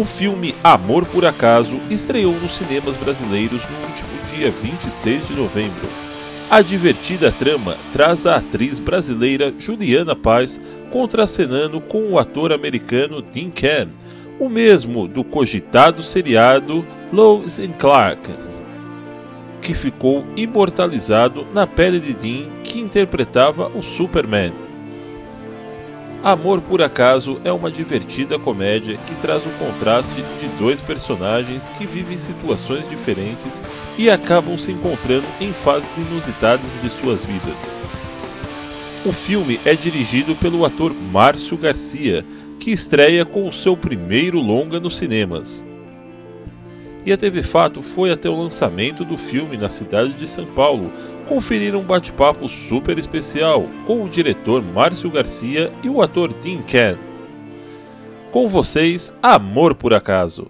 o filme Amor por Acaso estreou nos cinemas brasileiros no último dia 26 de novembro. A divertida trama traz a atriz brasileira Juliana Paes contracenando com o ator americano Dean Cain, o mesmo do cogitado seriado Lois and Clark, que ficou imortalizado na pele de Dean, que interpretava o Superman. Amor por Acaso é uma divertida comédia que traz o contraste de dois personagens que vivem situações diferentes e acabam se encontrando em fases inusitadas de suas vidas. O filme é dirigido pelo ator Márcio Garcia, que estreia com o seu primeiro longa nos cinemas. E a TV Fato foi até o lançamento do filme na cidade de São Paulo conferir um bate-papo super especial com o diretor Márcio Garcia e o ator Dean Cain. Com vocês, Amor por Acaso.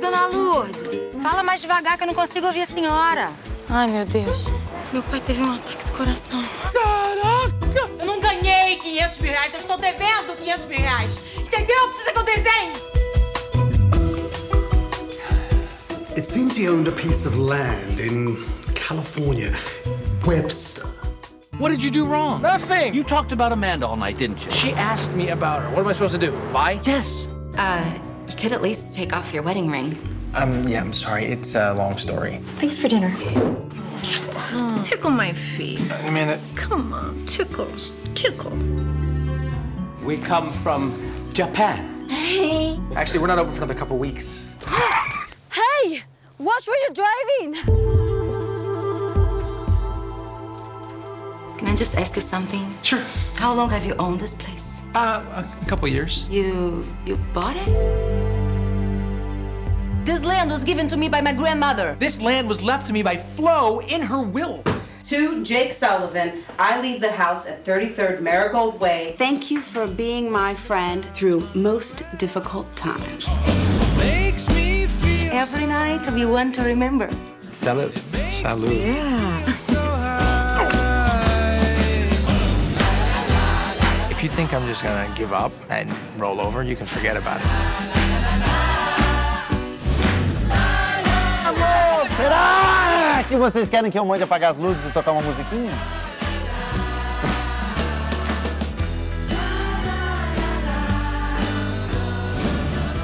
Dona Lourdes, fala mais devagar que eu não consigo ouvir a senhora. Ai, meu Deus. Meu pai teve um ataque do coração. Caraca! Eu não ganhei 500 mil reais, eu estou devendo 500 mil reais. Entendeu? Precisa que eu desenhe. It seems he owned a piece of land in California, Webster. What did you do wrong? Nothing! You talked about Amanda all night, didn't you? She asked me about her. What am I supposed to do? Lie? Yes. You could at least take off your wedding ring. Yeah, I'm sorry. It's a long story. Thanks for dinner. Oh, tickle my feet. Amanda. Come on, tickles. Tickle. We come from Japan. Hey. Actually, we're not open for another couple weeks. Hey, what were you driving? Can I just ask you something? Sure. How long have you owned this place? A couple years. You bought it? This land was given to me by my grandmother. This land was left to me by Flo in her will. To Jake Sullivan, I leave the house at 33rd Marigold Way. Thank you for being my friend through most difficult times. Every night we want to remember. Salud. Salud. Yeah. If you think I'm just gonna give up and roll over, you can forget about it. Alô, será que vocês querem que eu mande apagar as luzes e tocar uma musiquinha?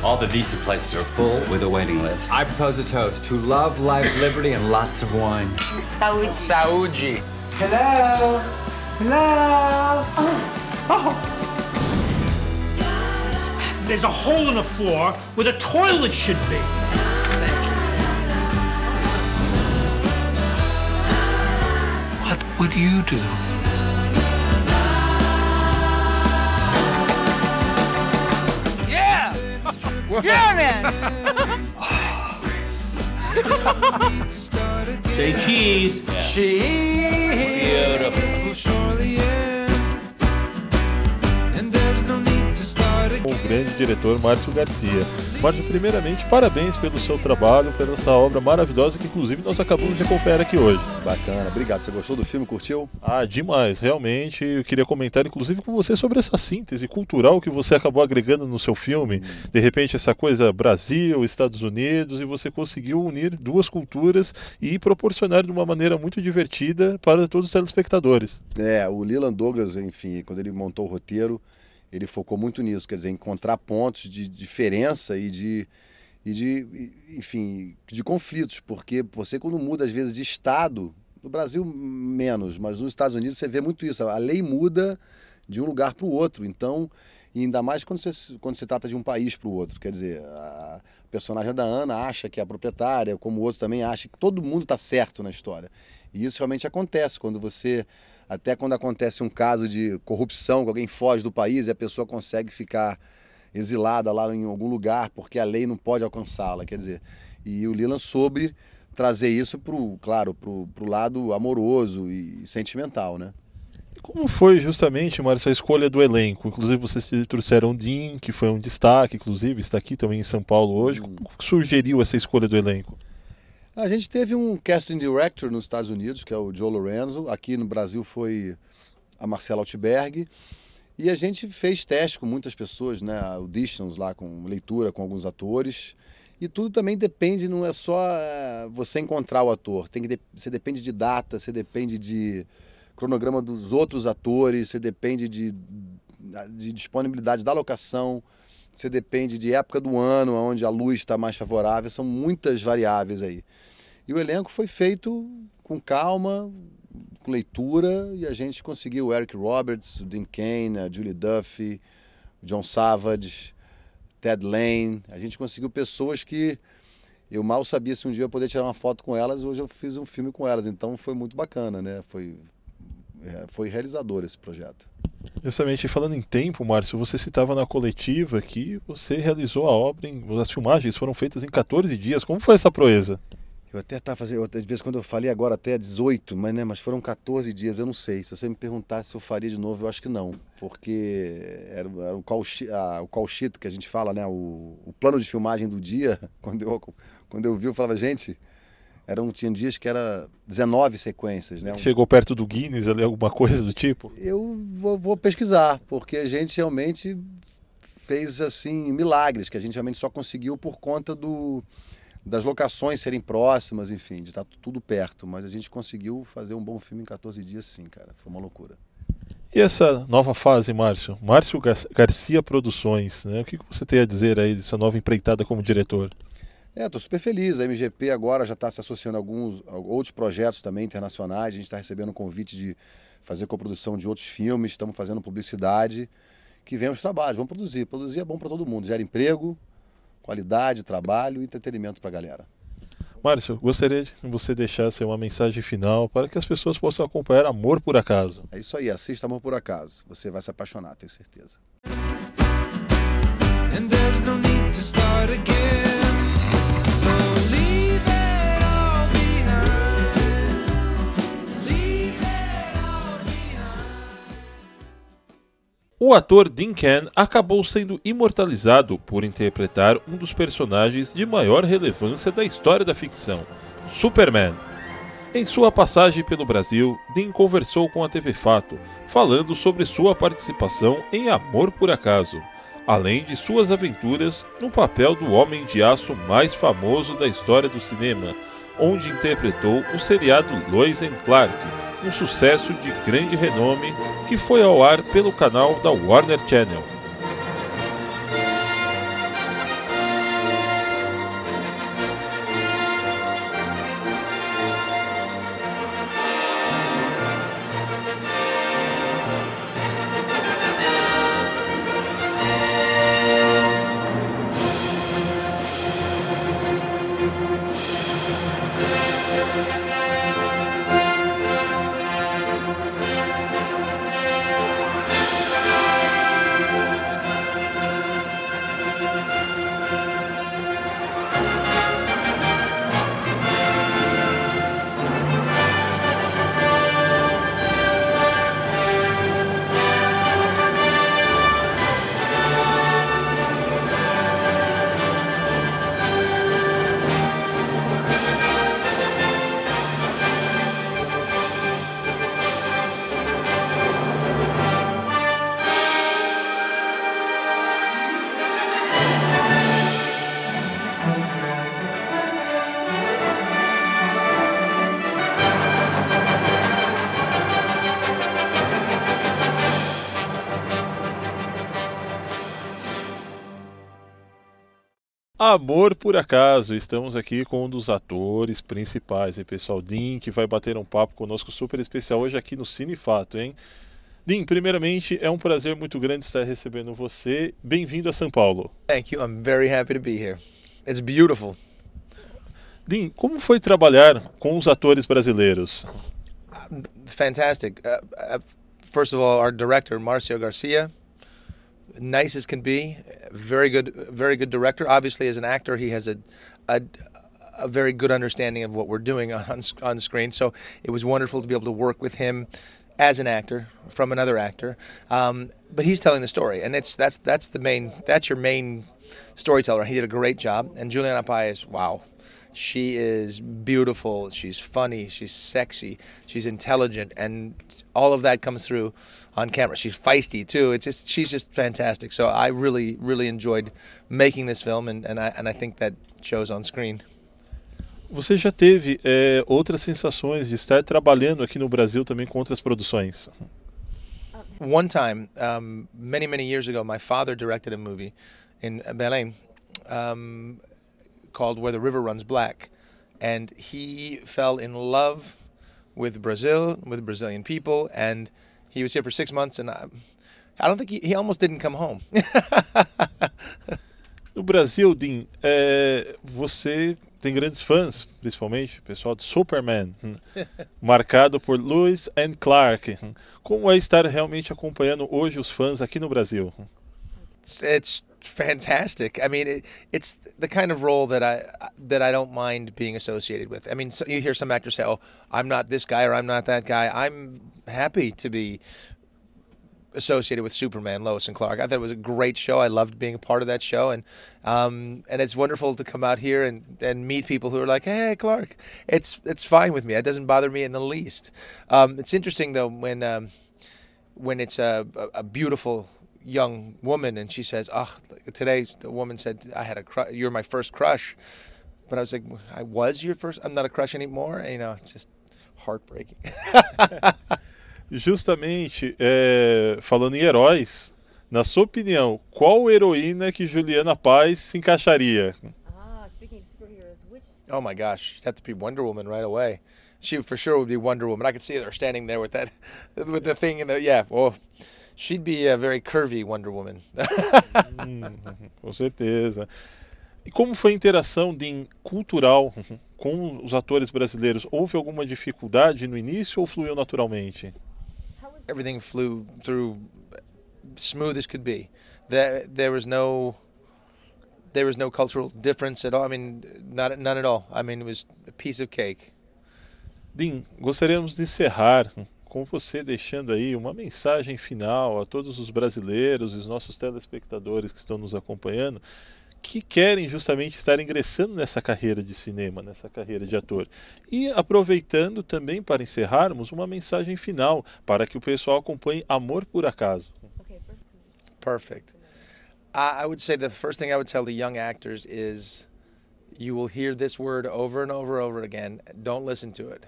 All the decent places are full with a waiting list. I propose a toast to love, life, liberty, and lots of wine. Saúde. Saúde. Hello. Hello. Oh. Oh. There's a hole in the floor where the toilet should be. What would you do? Yeah, man! Say cheese. Yeah. Cheese. Beautiful. O grande diretor Márcio Garcia. Márcio, primeiramente, parabéns pelo seu trabalho, pela essa obra maravilhosa que, inclusive, nós acabamos de acompanhar aqui hoje. Bacana, obrigado. Você gostou do filme? Curtiu? Ah, demais. Realmente, eu queria comentar, inclusive, com você sobre essa síntese cultural que você acabou agregando no seu filme. De repente, essa coisa Brasil, Estados Unidos, e você conseguiu unir duas culturas e proporcionar de uma maneira muito divertida para todos os telespectadores. É, o Leland Douglas, enfim, quando ele montou o roteiro, ele focou muito nisso, quer dizer, encontrar pontos de diferença enfim, de conflitos, porque você quando muda às vezes de estado, no Brasil menos, mas nos Estados Unidos você vê muito isso, a lei muda de um lugar para o outro, então, e ainda mais quando se trata de um país para o outro, quer dizer, a personagem da Ana acha que é a proprietária, como o outro também acha que todo mundo está certo na história, e isso realmente acontece quando você... Até quando acontece um caso de corrupção, que alguém foge do país e a pessoa consegue ficar exilada lá em algum lugar porque a lei não pode alcançá-la, quer dizer. E o Leland soube trazer isso pro lado amoroso e sentimental, né? Como foi justamente, Márcio, a escolha do elenco? Inclusive vocês trouxeram o Dean, que foi um destaque, inclusive está aqui também em São Paulo hoje. Como sugeriu essa escolha do elenco? A gente teve um casting director nos Estados Unidos, que é o Joe Lorenzo. Aqui no Brasil foi a Marcela Altberg. E a gente fez teste com muitas pessoas, né? Auditions lá, com leitura, com alguns atores. E tudo também depende, não é só você encontrar o ator. Tem que você depende de data, você depende de cronograma dos outros atores, você depende de disponibilidade da locação, você depende de época do ano, onde a luz está mais favorável. São muitas variáveis aí. E o elenco foi feito com calma, com leitura, e a gente conseguiu o Eric Roberts, o Dean Cain, a Julie Duffy, o John Savage, Ted Lane. A gente conseguiu pessoas que eu mal sabia se um dia eu poder tirar uma foto com elas. Hoje eu fiz um filme com elas, então foi muito bacana, né? Foi realizador esse projeto. Justamente, falando em tempo, Márcio, você citava na coletiva que você realizou a obra, as filmagens foram feitas em 14 dias. Como foi essa proeza? Eu até estava fazendo, de vez em quando eu falei agora até 18, mas, né, mas foram 14 dias, eu não sei. Se você me perguntasse se eu faria de novo, eu acho que não. Porque era o call sheet que a gente fala, né? O plano de filmagem do dia, quando eu vi, eu falava, gente, tinha dias que era 19 sequências, né? Chegou perto do Guinness ali, alguma coisa do tipo? Eu vou pesquisar, porque a gente realmente fez assim milagres, que a gente realmente só conseguiu por conta das locações serem próximas, enfim, de estar tudo perto. Mas a gente conseguiu fazer um bom filme em 14 dias, sim, cara. Foi uma loucura. E essa nova fase, Márcio? Márcio Garcia Produções, né? O que você tem a dizer aí dessa nova empreitada como diretor? Estou super feliz. A MGP agora já está se associando a alguns outros projetos também internacionais. A gente está recebendo um convite de fazer coprodução de outros filmes. Estamos fazendo publicidade. Que vem os trabalhos, vamos produzir. Produzir é bom para todo mundo, gera emprego, qualidade, trabalho e entretenimento para a galera. Márcio, gostaria que você deixasse uma mensagem final para que as pessoas possam acompanhar Amor por Acaso. É isso aí, assista Amor por Acaso. Você vai se apaixonar, tenho certeza. O ator Dean Cain acabou sendo imortalizado por interpretar um dos personagens de maior relevância da história da ficção, Superman. Em sua passagem pelo Brasil, Dean conversou com a TV FATO, falando sobre sua participação em Amor por Acaso, além de suas aventuras no papel do Homem de Aço mais famoso da história do cinema, onde interpretou o seriado Lois and Clark, um sucesso de grande renome que foi ao ar pelo canal da Warner Channel. Amor por Acaso, estamos aqui com um dos atores principais, hein, pessoal? Dean, que vai bater um papo conosco super especial hoje aqui no Cine Fato, hein? Dean, primeiramente, é um prazer muito grande estar recebendo você. Bem-vindo a São Paulo. Thank you. I'm very happy to be here. It's beautiful. Dean, como foi trabalhar com os atores brasileiros? Fantastic. First of all, our director, Márcio Garcia. Nice as can be, very good director. Obviously, as an actor, he has a very good understanding of what we're doing on screen. So it was wonderful to be able to work with him as an actor from another actor. But he's telling the story, and that's your main storyteller. He did a great job. And Juliana Paes, wow, She is beautiful, she's funny, she's sexy, she's intelligent, and all of that comes through on camera. She's feisty too. It's just, she's just fantastic. So I really, really enjoyed making this film, and I think that shows on screen. Você já teve outras sensações de estar trabalhando aqui no Brasil também com outras produções? One time, many, many years ago, my father directed a movie in Belém called Where the River Runs Black. And he fell in love with Brazil, with Brazilian people. And he was here for 6 months, and I don't think he almost didn't come home. No Brasil, Dean, você tem grandes fãs, principalmente o pessoal do Superman, marcado por Lois and Clark. Como é estar realmente acompanhando hoje os fãs aqui no Brasil? It's fantastic. I mean, it's the kind of role that I don't mind being associated with. I mean, so you hear some actors say, "Oh, I'm not this guy or I'm not that guy." I'm happy to be associated with Superman, Lois and Clark. I thought it was a great show. I loved being a part of that show, and it's wonderful to come out here and meet people who are like, "Hey, Clark." It's fine with me. It doesn't bother me in the least. It's interesting though when it's a beautiful young woman and she says, "Oh, today the woman said I had a crush. You're my first crush," but I was like, "I was your first. I'm not a crush anymore." And, you know, it's just heartbreaking. Justamente, falando em heróis, na sua opinião, qual heroína que Juliana Paes se encaixaria? Speaking of superheroes, which... Oh my gosh, she'd have to be Wonder Woman right away. She for sure would be Wonder Woman. I could see her standing there with that, with the thing in the, yeah. Well, she'd be a very curvy Wonder Woman. Com certeza. E como foi a interação cultural com os atores brasileiros? Houve alguma dificuldade no início ou fluiu naturalmente? Everything flew through smooth as could be. There was no cultural difference at all. I mean, none at all. I mean, it was a piece of cake. Dean, gostaríamos de encerrar com você deixando aí uma mensagem final a todos os brasileiros e os nossos telespectadores que estão nos acompanhando, que querem justamente estar ingressando nessa carreira de cinema, nessa carreira de ator. E aproveitando também para encerrarmos uma mensagem final para que o pessoal acompanhe Amor por Acaso. Okay, perfect. I would say the first thing I would tell the young actors is you will hear this word over and over and over again. Don't listen to it.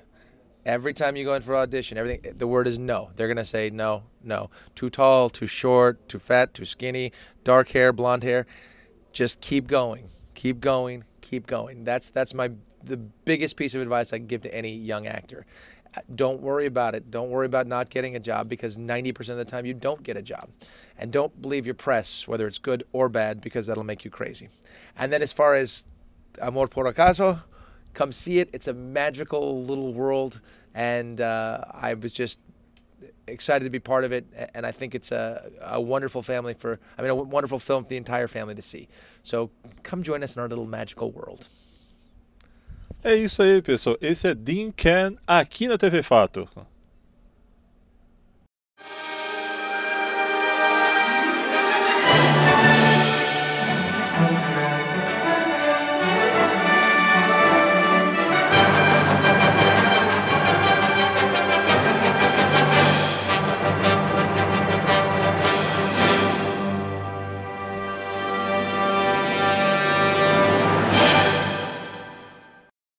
Every time you go in for audition, everything, the word is no. They're going to say no, no. Too tall, too short, too fat, too skinny, dark hair, blonde hair. Just keep going, keep going, keep going. That's the biggest piece of advice I can give to any young actor. Don't worry about it. Don't worry about not getting a job, because 90% of the time you don't get a job. And don't believe your press, whether it's good or bad, because that'll make you crazy. And then as far as Amor por Acaso, come see it. It's a magical little world, and I was just excited to be part of it, and I think it's a wonderful family for, I mean, a wonderful film for the entire family to see. So come join us in our little magical world. É isso aí, pessoal. Esse é Dean Cain aqui na TV Fato.